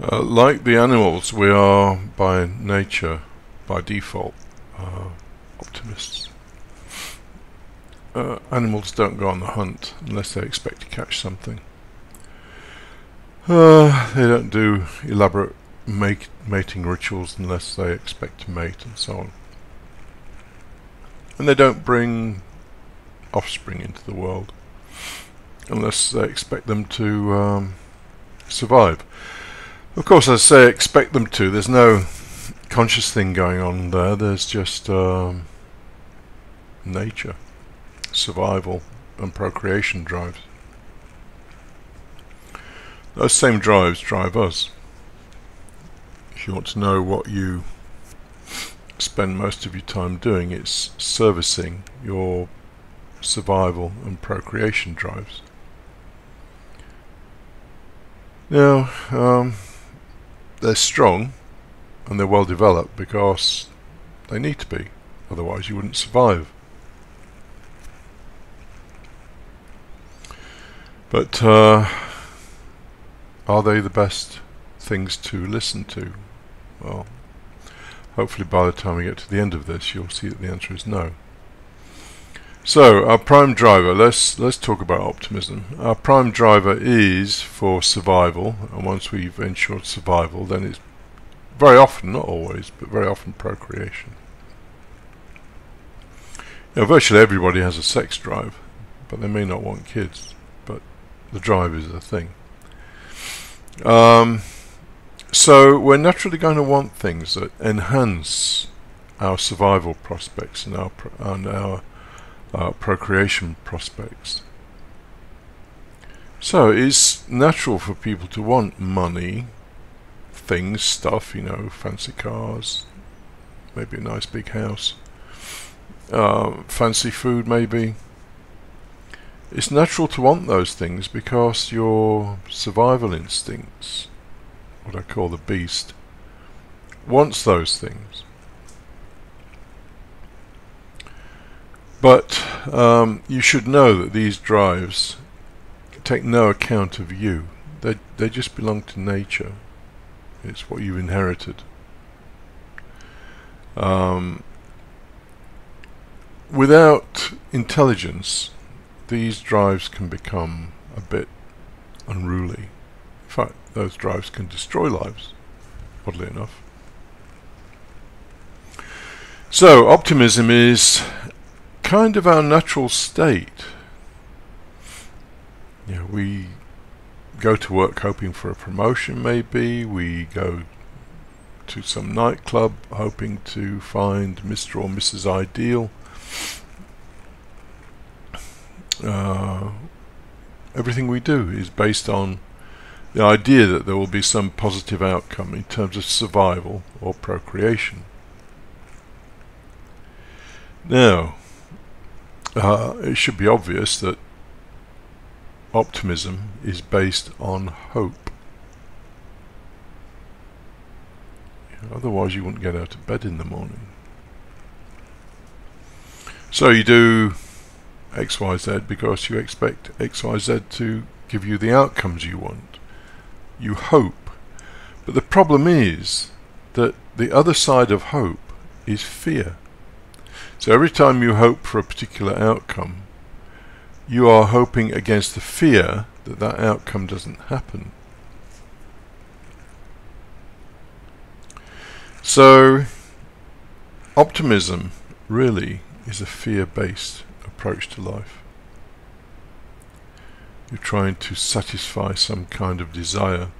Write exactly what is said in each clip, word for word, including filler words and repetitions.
Uh, like the animals, we are by nature, by default, uh, optimists. Uh, animals don't go on the hunt unless they expect to catch something. Uh, they don't do elaborate make, mating rituals unless they expect to mate, and so on. And they don't bring offspring into the world unless they expect them to um, survive. Of course, I say expect them to. There's no conscious thing going on there. There's just um, nature. Survival and procreation drives. Those same drives drive us. If you want to know what you spend most of your time doing, it's servicing your survival and procreation drives. Now, um, they're strong and they're well developed because they need to be, otherwise you wouldn't survive. But uh, are they the best things to listen to? Well, hopefully by the time we get to the end of this, you'll see that the answer is no. So, our prime driver, let's, let's talk about optimism. Our prime driver is for survival, and once we've ensured survival, then it's very often, not always, but very often procreation. Now, virtually everybody has a sex drive, but they may not want kids. The drive is the thing. Um, so we're naturally going to want things that enhance our survival prospects and our pro and our uh, procreation prospects. So it's natural for people to want money, things, stuff, you know, fancy cars, maybe a nice big house, uh, fancy food maybe. It's natural to want those things because your survival instincts, what I call the beast, wants those things. But um, you should know that these drives take no account of you. They, they just belong to nature. It's what you've inherited. Um, without intelligence, these drives can become a bit unruly. In fact, those drives can destroy lives, oddly enough. So, optimism is kind of our natural state. You know, we go to work hoping for a promotion, maybe. We go to some nightclub hoping to find Mister or Missus Ideal. Uh, everything we do is based on the idea that there will be some positive outcome in terms of survival or procreation. Now, uh, it should be obvious that optimism is based on hope. Otherwise you wouldn't get out of bed in the morning. So you do X Y Z because you expect X Y Z to give you the outcomes you want. You hope. But the problem is that the other side of hope is fear. So every time you hope for a particular outcome, you are hoping against the fear that that outcome doesn't happen. So optimism really is a fear-based approach to life. You're trying to satisfy some kind of desire,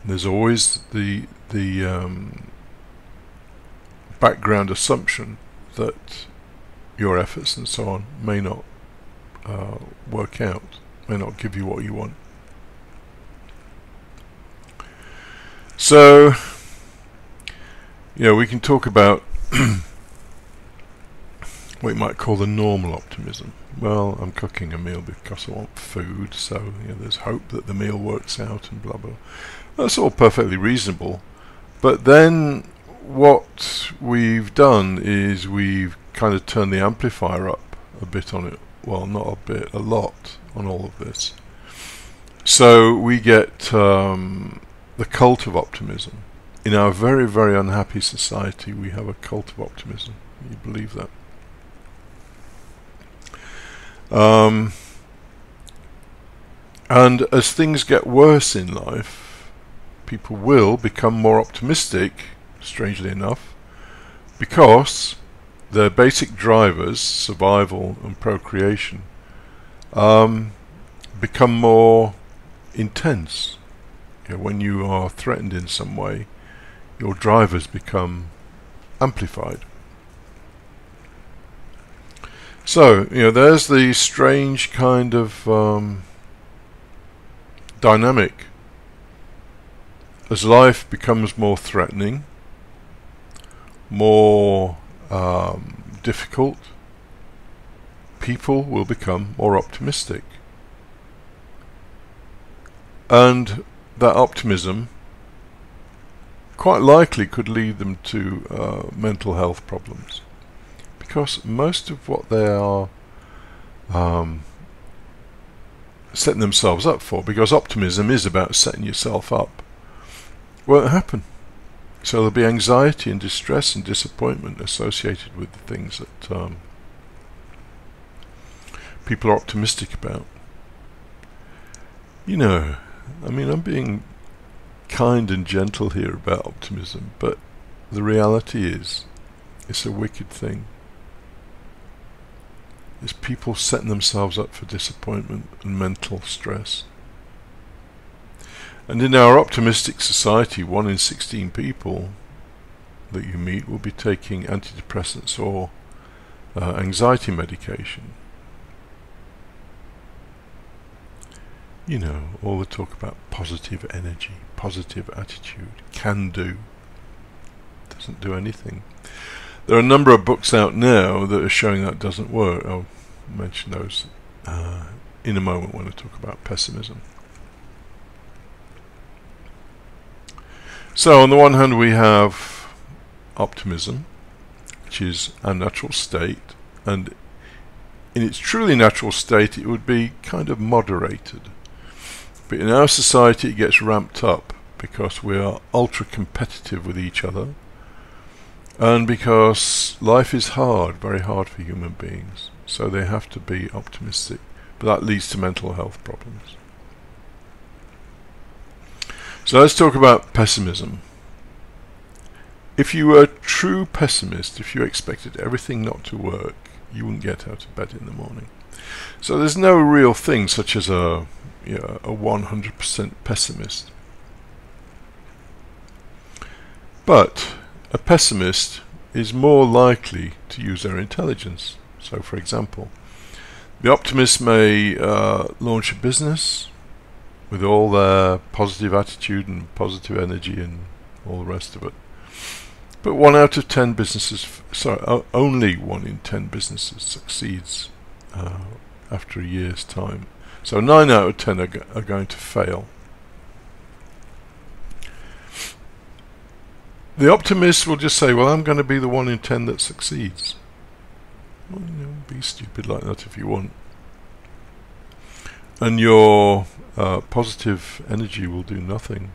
and there's always the the um, background assumption that your efforts and so on may not uh, work out, may not give you what you want. So, you know, we can talk about what you might call the normal optimism. Well, I'm cooking a meal because I want food, so you know, there's hope that the meal works out and blah, blah. That's all perfectly reasonable. But then what we've done is we've kind of turned the amplifier up a bit on it. Well, not a bit, a lot on all of this. So we get um, the cult of optimism. In our very, very unhappy society, we have a cult of optimism. You believe that. Um, and as things get worse in life, people will become more optimistic, strangely enough, because their basic drivers, survival and procreation, um, become more intense. You know, when you are threatened in some way, your drivers become amplified. So, you know, there's the strange kind of um, dynamic. As life becomes more threatening, more um, difficult, people will become more optimistic. And that optimism quite likely could lead them to uh, mental health problems. Because most of what they are um, setting themselves up for, because optimism is about setting yourself up, won't happen. So there'll be anxiety and distress and disappointment associated with the things that um, people are optimistic about. You know, I mean, I'm being kind and gentle here about optimism, but the reality is it's a wicked thing. Is people setting themselves up for disappointment and mental stress. And in our optimistic society, one in sixteen people that you meet will be taking antidepressants or uh, anxiety medication. You know, all the talk about positive energy, positive attitude, can do, doesn't do anything. There are a number of books out now that are showing that doesn't work. I'll mention those uh, in a moment when I talk about pessimism. So on the one hand we have optimism, which is a natural state, and in its truly natural state it would be kind of moderated. But in our society it gets ramped up because we are ultra competitive with each other. And because life is hard, very hard for human beings, so they have to be optimistic, but that leads to mental health problems. So let's talk about pessimism. If you were a true pessimist, if you expected everything not to work, you wouldn't get out of bed in the morning. So there's no real thing such as a, you know, a one hundred percent pessimist. But a pessimist is more likely to use their intelligence. So, for example, the optimist may uh, launch a business with all their positive attitude and positive energy and all the rest of it. But one out of ten businesses, f sorry, only one in ten businesses succeeds uh, after a year's time. So nine out of ten are, go are going to fail. The optimist will just say, well, I'm going to be the one in ten that succeeds. Well, you know, be stupid like that if you want. And your uh, positive energy will do nothing.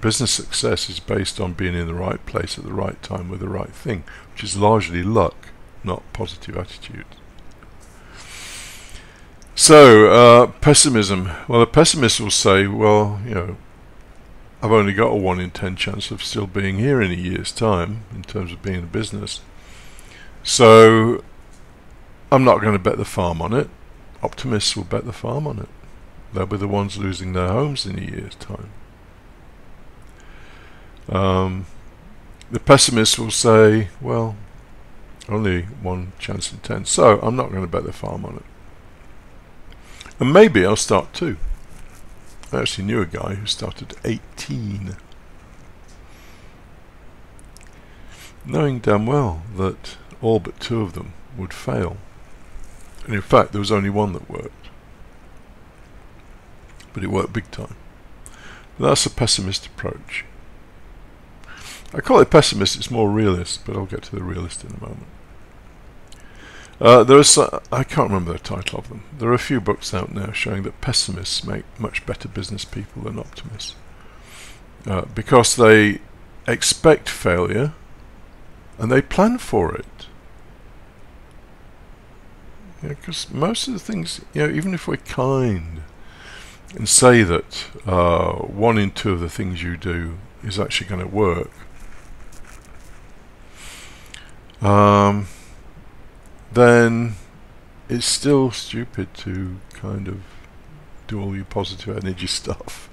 Business success is based on being in the right place at the right time with the right thing, which is largely luck, not positive attitude. So, uh, pessimism. Well, a pessimist will say, well, you know, I've only got a one in ten chance of still being here in a year's time in terms of being in business. So I'm not going to bet the farm on it. Optimists will bet the farm on it. They'll be the ones losing their homes in a year's time. Um, the pessimists will say, well, only one chance in ten, so I'm not going to bet the farm on it. And maybe I'll start too. I actually knew a guy who started eighteen, knowing damn well that all but two of them would fail, and in fact there was only one that worked, but it worked big time. But that's a pessimist approach. I call it pessimist, it's more realist, but I'll get to the realist in a moment. Uh, there is, uh, I can't remember the title of them. There are a few books out now showing that pessimists make much better business people than optimists. uh, because they expect failure and they plan for it. Because yeah, most of the things, you know, even if we're kind and say that uh, one in two of the things you do is actually going to work, um, then it's still stupid to kind of do all your positive energy stuff.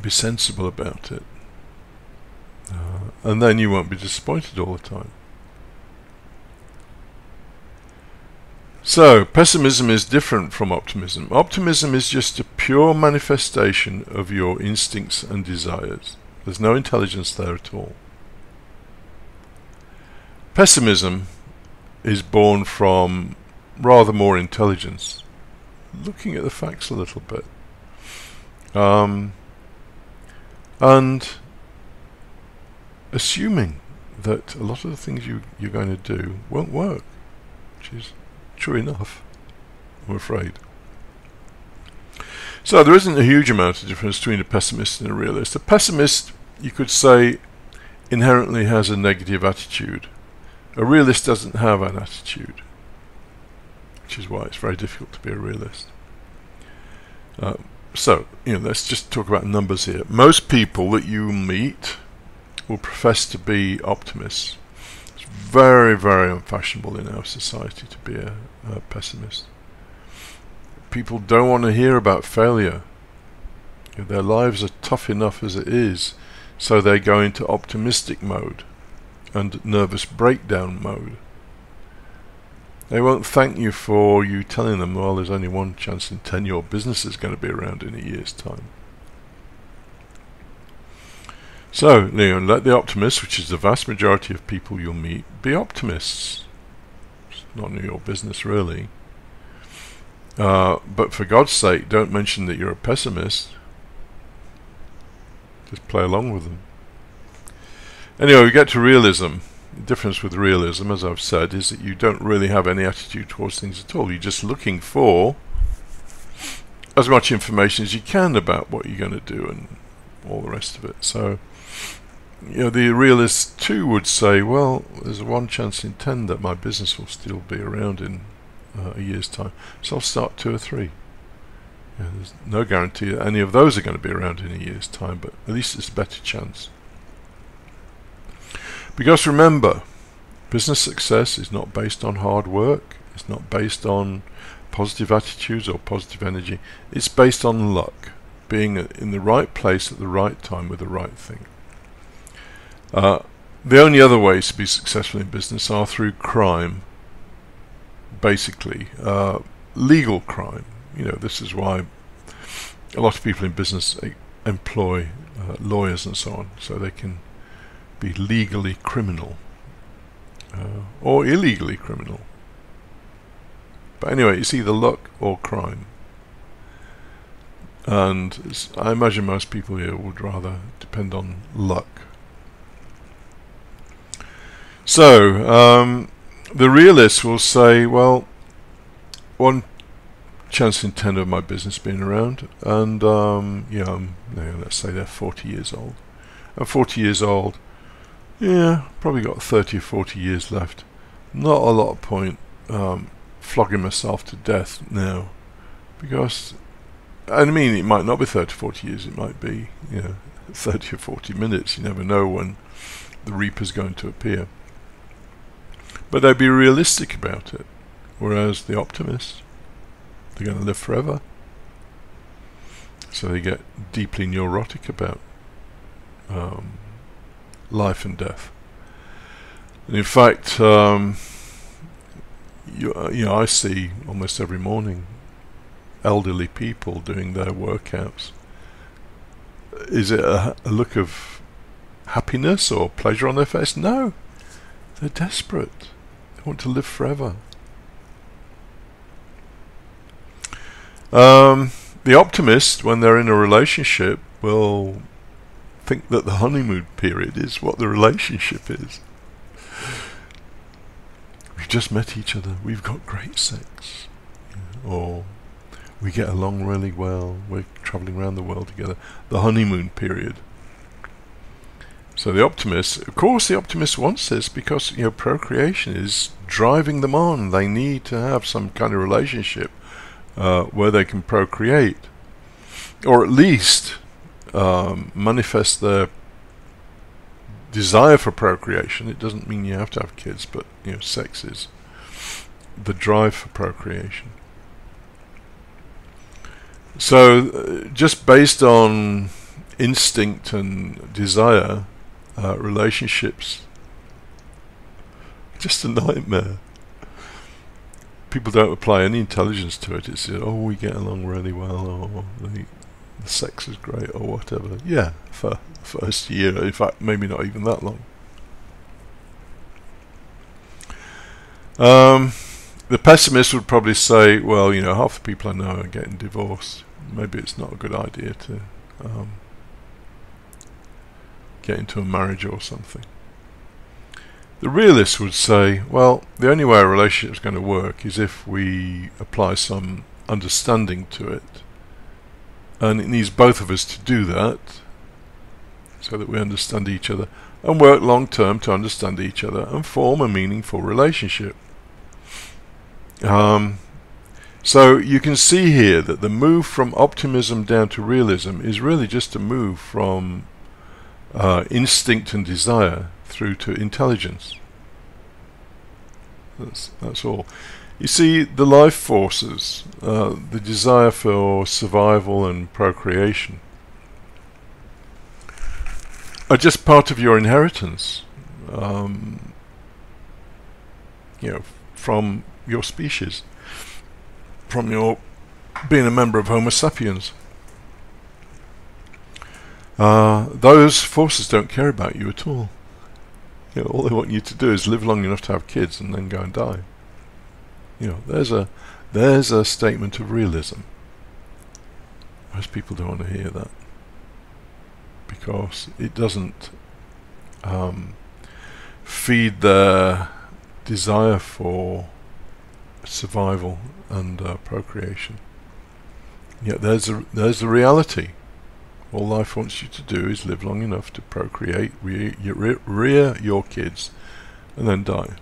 Be sensible about it, uh, and then you won't be disappointed all the time. So, pessimism is different from optimism. Optimism is just a pure manifestation of your instincts and desires. There's no intelligence there at all. Pessimism is born from rather more intelligence, looking at the facts a little bit. Um, and assuming that a lot of the things you, you're going to do won't work, which is true enough, I'm afraid. So there isn't a huge amount of difference between a pessimist and a realist. A pessimist, you could say, inherently has a negative attitude. A realist doesn't have an attitude, which is why it's very difficult to be a realist. Uh, so, you know, let's just talk about numbers here. Most people that you meet will profess to be optimists. Very, very unfashionable in our society to be a, a pessimist. People don't want to hear about failure. Their lives are tough enough as it is, so they go into optimistic mode and nervous breakdown mode. They won't thank you for you telling them, well, there's only one chance in ten your business is going to be around in a year's time. So, you know, let the optimists, which is the vast majority of people you'll meet, be optimists. It's not your business, really. Uh, but for God's sake, don't mention that you're a pessimist. Just play along with them. Anyway, we get to realism. The difference with realism, as I've said, is that you don't really have any attitude towards things at all. You're just looking for as much information as you can about what you're going to do and all the rest of it. So, you know, the realist too would say, well, there's a one chance in ten that my business will still be around in uh, a year's time, so I'll start two or three. You know, there's no guarantee that any of those are going to be around in a year's time, but at least it's a better chance. Because remember, business success is not based on hard work, it's not based on positive attitudes or positive energy, it's based on luck, being in the right place at the right time with the right thing. Uh, the only other ways to be successful in business are through crime, basically uh, legal crime. You know, this is why a lot of people in business e employ uh, lawyers and so on, so they can be legally criminal uh, or illegally criminal. But anyway, it's either luck or crime, and I imagine most people here would rather depend on luck. So, um, the realists will say, well, one chance in ten of my business being around, and um, yeah, um, no, let's say they're forty years old. I'm forty years old, yeah, probably got thirty or forty years left. Not a lot of point um, flogging myself to death now, because, I mean, it might not be thirty or forty years, it might be, you know, thirty or forty minutes. You never know when the reaper's going to appear. But they'll be realistic about it, whereas the optimists, they're going to live forever. So they get deeply neurotic about um, life and death. And in fact, um, you, you know, I see almost every morning elderly people doing their workouts. Is it a, a look of happiness or pleasure on their face? No, they're desperate. They want to live forever. Um, the optimist, when they're in a relationship, will think that the honeymoon period is what the relationship is. We've just met each other, we've got great sex. You know, or We get along really well. We're travelling around the world together. The honeymoon period. So the optimist, of course the optimist wants this because, you know, procreation is driving them on. They need to have some kind of relationship uh, where they can procreate. Or at least um, manifest their desire for procreation. It doesn't mean you have to have kids, but, you know, sex is the drive for procreation. So uh, just based on instinct and desire, uh, relationships, just a nightmare. People don't apply any intelligence to it. It's, oh, we get along really well, or the, the sex is great, or whatever. Yeah, for the first year, in fact, maybe not even that long. Um, the pessimist would probably say, well, you know, half the people I know are getting divorced. Maybe it's not a good idea to um, get into a marriage or something. The realist would say, well, the only way a relationship is going to work is if we apply some understanding to it. And it needs both of us to do that, so that we understand each other and work long term to understand each other and form a meaningful relationship. Um, so you can see here that the move from optimism down to realism is really just a move from uh, instinct and desire through to intelligence. That's, that's all. You see, the life forces, uh, the desire for survival and procreation, are just part of your inheritance, um, you know, from your species, from your being a member of Homo sapiens. Uh, those forces don't care about you at all. You know, all they want you to do is live long enough to have kids and then go and die. You know, there's a there's a statement of realism. Most people don't want to hear that, because it doesn't um, feed their desire for survival and uh, procreation. Yet there's a, there's the reality. All life wants you to do is live long enough to procreate, re re rear your kids, and then die.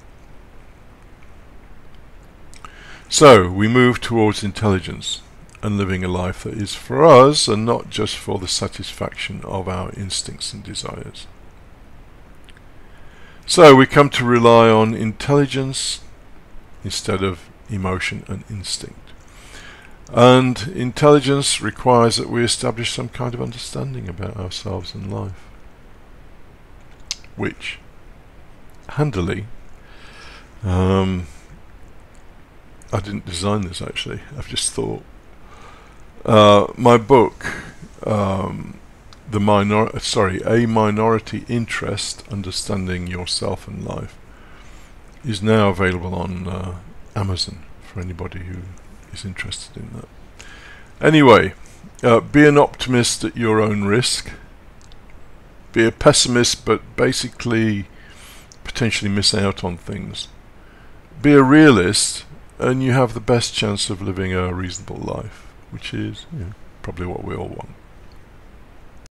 So we move towards intelligence and living a life that is for us and not just for the satisfaction of our instincts and desires. So we come to rely on intelligence instead of emotion and instinct. And intelligence requires that we establish some kind of understanding about ourselves and life, which, handily, um, I didn't design this actually, I've just thought. Uh, my book, um, the minor sorry, A Minority Interest, Understanding Yourself and Life, is now available on uh, Amazon for anybody who is interested in that. Anyway, uh, be an optimist at your own risk. Be a pessimist, but basically potentially miss out on things. Be a realist, and you have the best chance of living a reasonable life, which is, you know, probably what we all want.